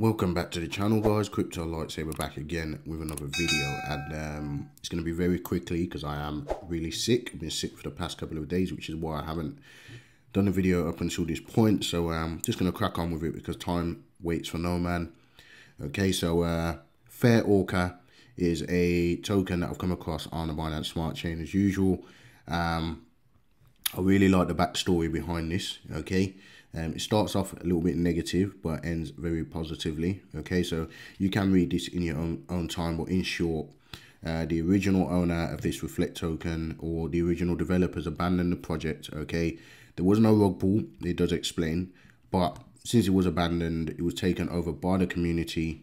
Welcome back to the channel, guys. Crypto Lightsaber back again with another video, and it's going to be very quickly because I am really sick. I've been sick for the past couple of days, which is why I haven't done a video up until this point. So I'm just going to crack on with it because time waits for no man. Okay, so Fair Orca is a token that I've come across on the Binance Smart Chain as usual. I really like the backstory behind this, okay? It starts off a little bit negative, but ends very positively, okay? So you can read this in your own time, but in short, the original owner of this Reflect token, or the original developers, abandoned the project, okay? There was no rug pull, it does explain, but since it was abandoned, it was taken over by the community,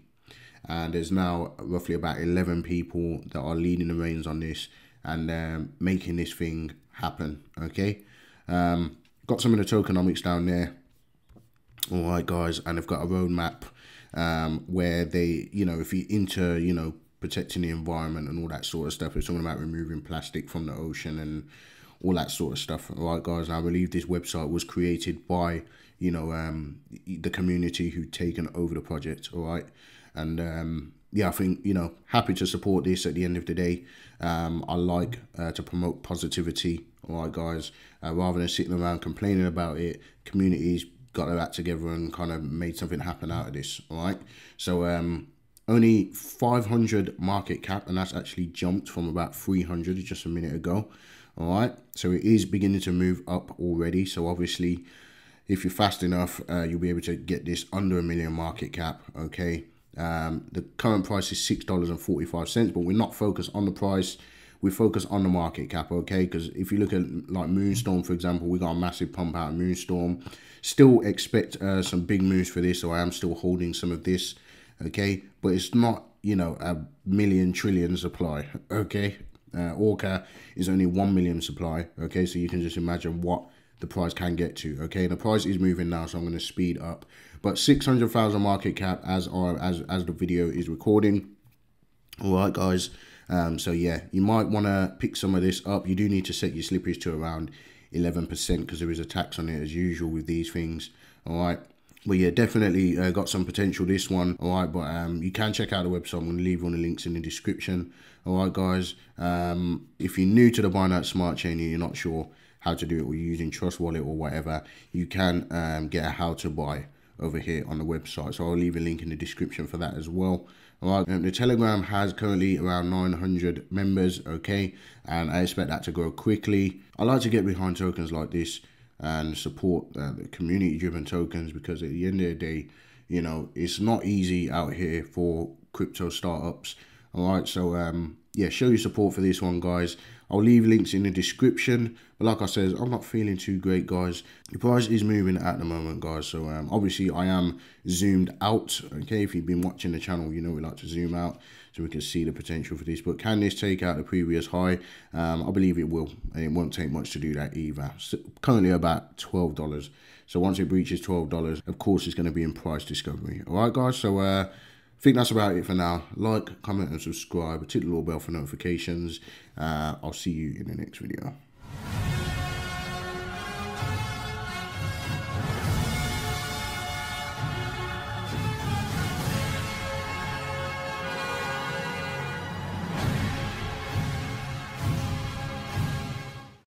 and there's now roughly about 11 people that are leading the reins on this and making this thing happen, okay? Got some of the tokenomics down there, all right, guys, and they've got a roadmap where they, you know, if you're into, you know, protecting the environment and all that sort of stuff, it's talking about removing plastic from the ocean and all that sort of stuff, all right, guys. And I believe this website was created by, you know, the community who'd taken over the project, all right? And yeah, I think, you know, happy to support this at the end of the day. I like to promote positivity, all right, guys, rather than sitting around complaining about it. Communities got their act together and kind of made something happen out of this, all right? So only 500 market cap, and that's actually jumped from about 300 just a minute ago, all right? So it is beginning to move up already. So obviously, if you're fast enough, you'll be able to get this under $1 million market cap, okay? The current price is $6.45, but we're not focused on the price. We focus on the market cap, okay? Because if you look at like Moonstorm, for example, we got a massive pump out of Moonstorm. Still expect some big moves for this, so I am still holding some of this, okay? But it's not, you know, a million trillion supply, okay? Orca is only 1 million supply, okay? So you can just imagine what the price can get to, okay? The price is moving now, so I'm going to speed up. But 600,000 market cap as the video is recording, all right, guys. So yeah, you might want to pick some of this up. You do need to set your slippage to around 11% because there is a tax on it as usual with these things, all right? But yeah, definitely got some potential, this one, all right? But you can check out the website. I'm going to leave all the links in the description, all right, guys? If you're new to the Binance Smart Chain and you're not sure how to do it, or you're using Trust Wallet or whatever, you can get a how to buy over here on the website. So I'll leave a link in the description for that as well. All right, the Telegram has currently around 900 members, okay? And I expect that to grow quickly. I like to get behind tokens like this and support the community-driven tokens, because at the end of the day, you know, it's not easy out here for crypto startups. All right, so yeah, show your support for this one, guys. I'll leave links in the description. But like I said, I'm not feeling too great, guys. The price is moving at the moment, guys. So obviously, I am zoomed out, okay? If you've been watching the channel, you know we like to zoom out so we can see the potential for this. But can this take out the previous high? I believe it will, and it won't take much to do that either. So currently about $12. So once it breaches $12, of course, it's going to be in price discovery. All right, guys, so I think that's about it for now. Like, comment, and subscribe. Hit the little bell for notifications. I'll see you in the next video.